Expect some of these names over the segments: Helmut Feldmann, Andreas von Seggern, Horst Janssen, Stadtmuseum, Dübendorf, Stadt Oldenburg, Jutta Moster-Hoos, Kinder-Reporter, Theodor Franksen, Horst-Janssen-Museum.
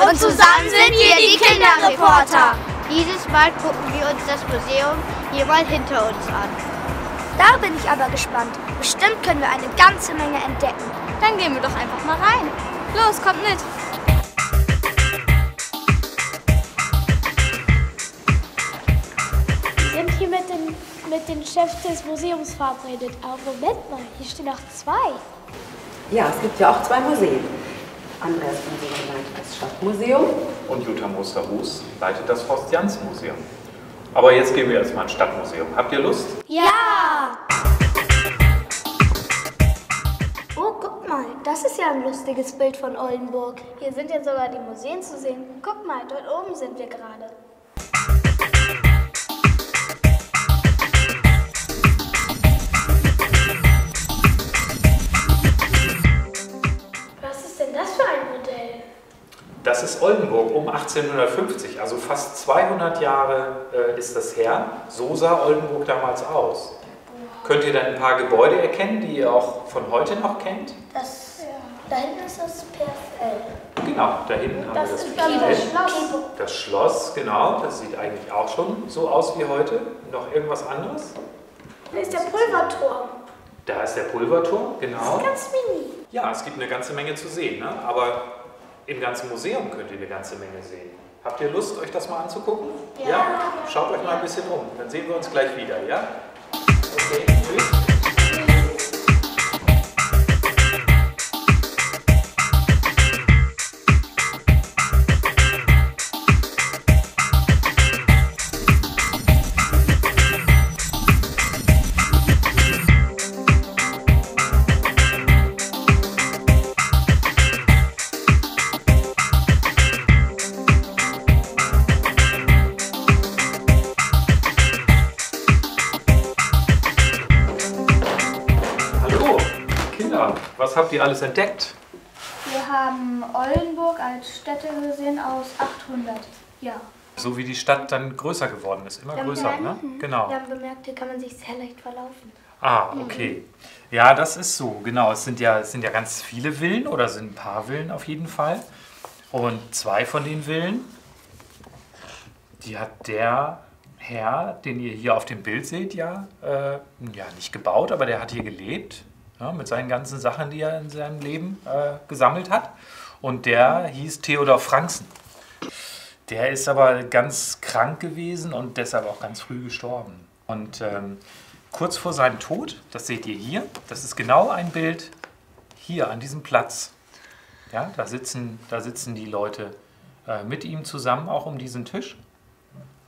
Und zusammen sind wir die Kinder-Reporter. Dieses Mal gucken wir uns das Museum hier mal hinter uns an. Da bin ich aber gespannt. Bestimmt können wir eine ganze Menge entdecken. Dann gehen wir doch einfach mal rein. Los, kommt mit! Wir sind hier mit dem Chef des Museums verabredet. Aber Moment mal, hier stehen auch zwei. Ja, es gibt ja auch zwei Museen. Andreas von Seggern leitet das Stadtmuseum. Und Jutta Moster-Hoos leitet das Horst-Janssen-Museum. Aber jetzt gehen wir erstmal ins Stadtmuseum. Habt ihr Lust? Ja! Oh, guck mal, das ist ja ein lustiges Bild von Oldenburg. Hier sind ja sogar die Museen zu sehen. Guck mal, dort oben sind wir gerade. Das ist Oldenburg um 1850, also fast 200 Jahre ist das her. So sah Oldenburg damals aus. Wow. Könnt ihr dann ein paar Gebäude erkennen, die ihr auch von heute noch kennt? Das, ja. Da hinten ist das PFL. Genau, da hinten haben wir das PFL. Das Schloss, genau, das sieht eigentlich auch schon so aus wie heute. Noch irgendwas anderes? Da ist der Pulverturm. Da ist der Pulverturm, genau. Das ist ganz mini. Ja, es gibt eine ganze Menge zu sehen, ne? Aber im ganzen Museum könnt ihr eine ganze Menge sehen. Habt ihr Lust, euch das mal anzugucken? Ja. Ja? Schaut euch mal ein bisschen um, dann sehen wir uns gleich wieder, ja? Okay, tschüss. Was habt ihr alles entdeckt? Wir haben Oldenburg als Stätte gesehen aus 800 Jahren. So wie die Stadt dann größer geworden ist, immer größer, ne? Genau. Wir haben gemerkt, hier kann man sich sehr leicht verlaufen. Ah, okay. Ja, das ist so, genau. Es sind ja ganz viele Villen oder sind ein paar Villen auf jeden Fall. Und zwei von den Villen, die hat der Herr, den ihr hier auf dem Bild seht, ja nicht gebaut, aber der hat hier gelebt. Ja, mit seinen ganzen Sachen, die er in seinem Leben gesammelt hat. Und der hieß Theodor Franksen. Der ist aber ganz krank gewesen und deshalb auch ganz früh gestorben. Und kurz vor seinem Tod, das seht ihr hier, das ist genau ein Bild hier an diesem Platz. Ja, da sitzen die Leute mit ihm zusammen, auch um diesen Tisch.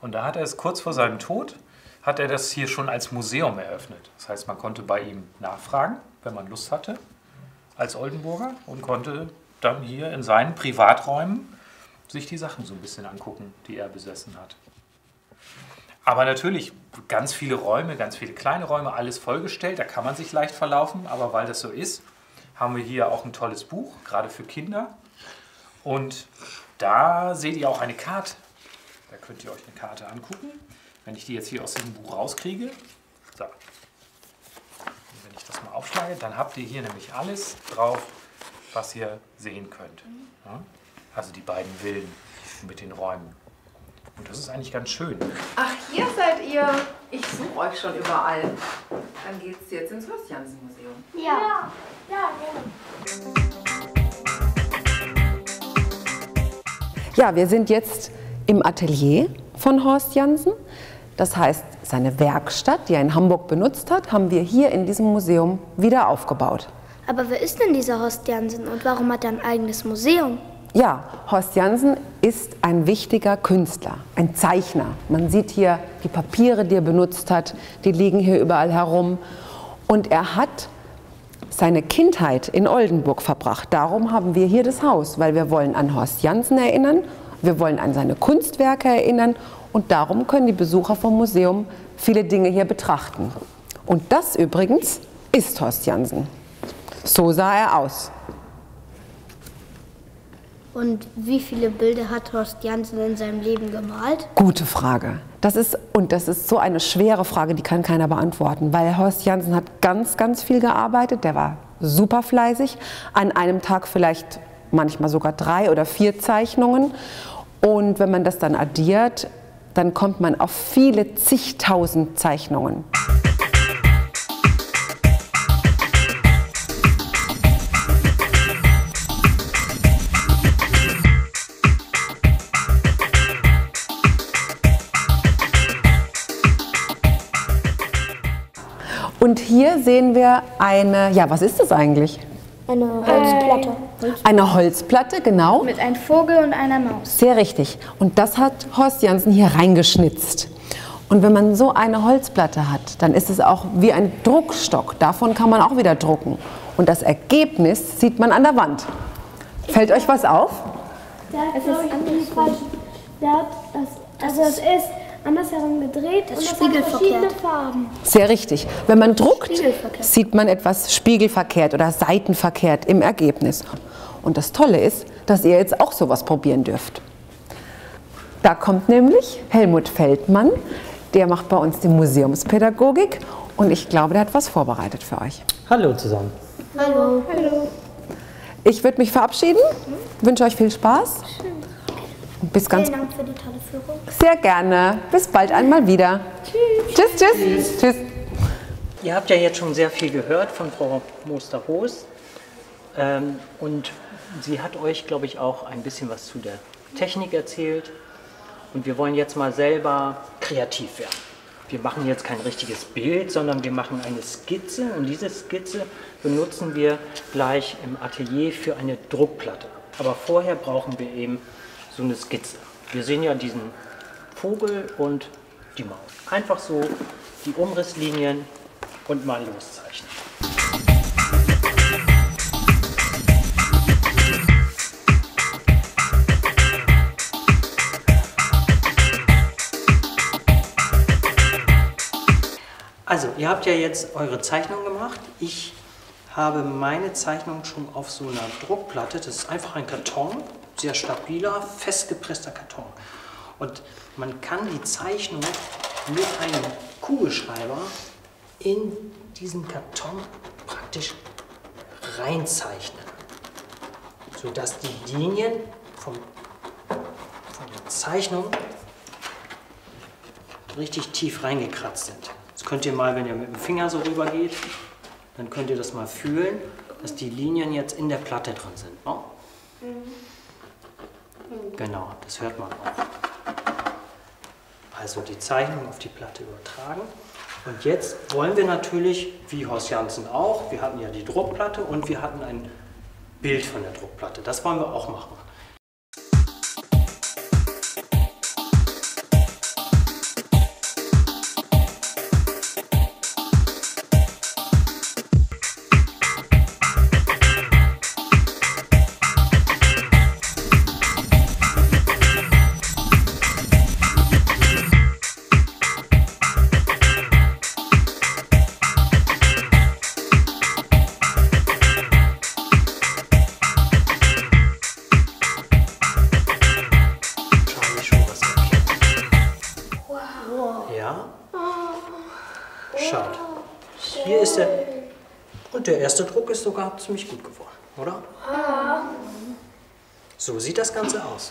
Und da hat er es kurz vor seinem Tod, hat er das hier schon als Museum eröffnet. Das heißt, man konnte bei ihm nachfragen, wenn man Lust hatte, als Oldenburger, und konnte dann hier in seinen Privaträumen sich die Sachen so ein bisschen angucken, die er besessen hat. Aber natürlich ganz viele Räume, ganz viele kleine Räume, alles vollgestellt, da kann man sich leicht verlaufen, aber weil das so ist, haben wir hier auch ein tolles Buch, gerade für Kinder. Und da seht ihr auch eine Karte, da könnt ihr euch eine Karte angucken. Wenn ich die jetzt hier aus diesem Buch rauskriege, so. Wenn ich das mal aufschlage, dann habt ihr hier nämlich alles drauf, was ihr sehen könnt. Ja? Also die beiden Villen mit den Räumen. Und das ist eigentlich ganz schön. Ach, hier seid ihr. Ich suche euch schon überall. Dann geht's jetzt ins Horst-Janssen-Museum. Ja. Ja, ja, wir sind jetzt im Atelier von Horst Janssen. Das heißt, seine Werkstatt, die er in Hamburg benutzt hat, haben wir hier in diesem Museum wieder aufgebaut. Aber wer ist denn dieser Horst Janssen und warum hat er ein eigenes Museum? Ja, Horst Janssen ist ein wichtiger Künstler, ein Zeichner. Man sieht hier die Papiere, die er benutzt hat, die liegen hier überall herum. Und er hat seine Kindheit in Oldenburg verbracht. Darum haben wir hier das Haus, weil wir wollen an Horst Janssen erinnern. Wir wollen an seine Kunstwerke erinnern und darum können die Besucher vom Museum viele Dinge hier betrachten. Und das übrigens ist Horst Janssen. So sah er aus. Und wie viele Bilder hat Horst Janssen in seinem Leben gemalt? Gute Frage. Das ist so eine schwere Frage, die kann keiner beantworten, weil Horst Janssen hat ganz, ganz viel gearbeitet. Der war super fleißig. An einem Tag vielleicht manchmal sogar 3 oder 4 Zeichnungen. Und wenn man das dann addiert, dann kommt man auf viele zigtausend Zeichnungen. Und hier sehen wir eine, ja, was ist das eigentlich? Eine Holzplatte. Eine Holzplatte, genau. Mit einem Vogel und einer Maus. Sehr richtig. Und das hat Horst Janssen hier reingeschnitzt. Und wenn man so eine Holzplatte hat, dann ist es auch wie ein Druckstock. Davon kann man auch wieder drucken. Und das Ergebnis sieht man an der Wand. Fällt euch was auf? Es ist falsch. Also es ist andersherum gedreht und verschiedene Farben. Sehr richtig. Wenn man druckt, sieht man etwas spiegelverkehrt oder seitenverkehrt im Ergebnis. Und das Tolle ist, dass ihr jetzt auch sowas probieren dürft. Da kommt nämlich Helmut Feldmann, der macht bei uns die Museumspädagogik und ich glaube, der hat was vorbereitet für euch. Hallo zusammen. Hallo. Hallo. Ich würde mich verabschieden, wünsche euch viel Spaß. Bis ganz Vielen Dank für die tolle Führung. Sehr gerne. Bis bald einmal wieder. Tschüss. Tschüss, tschüss. Tschüss. Ihr habt ja jetzt schon sehr viel gehört von Frau Moster-Hoos. Und sie hat euch, glaube ich, auch ein bisschen was zu der Technik erzählt. Und wir wollen jetzt mal selber kreativ werden. Wir machen jetzt kein richtiges Bild, sondern wir machen eine Skizze. Und diese Skizze benutzen wir gleich im Atelier für eine Druckplatte. Aber vorher brauchen wir eben so eine Skizze. Wir sehen ja diesen Vogel und die Maus. Einfach so die Umrisslinien und mal loszeichnen. Also, ihr habt ja jetzt eure Zeichnung gemacht. Ich habe meine Zeichnung schon auf so einer Druckplatte. Das ist einfach ein Karton. Sehr stabiler, festgepresster Karton. Und man kann die Zeichnung mit einem Kugelschreiber in diesen Karton praktisch reinzeichnen, sodass die Linien von der Zeichnung richtig tief reingekratzt sind. Das könnt ihr mal, wenn ihr mit dem Finger so rüber geht, dann könnt ihr das mal fühlen, dass die Linien jetzt in der Platte drin sind. Oh. Genau, das hört man auch. Also die Zeichnung auf die Platte übertragen. Und jetzt wollen wir natürlich, wie Horst Janssen auch, wir hatten ja die Druckplatte und wir hatten ein Bild von der Druckplatte. Das wollen wir auch machen. Schaut. Hier ist der. Und der erste Druck ist sogar ziemlich gut geworden, oder? So sieht das Ganze aus.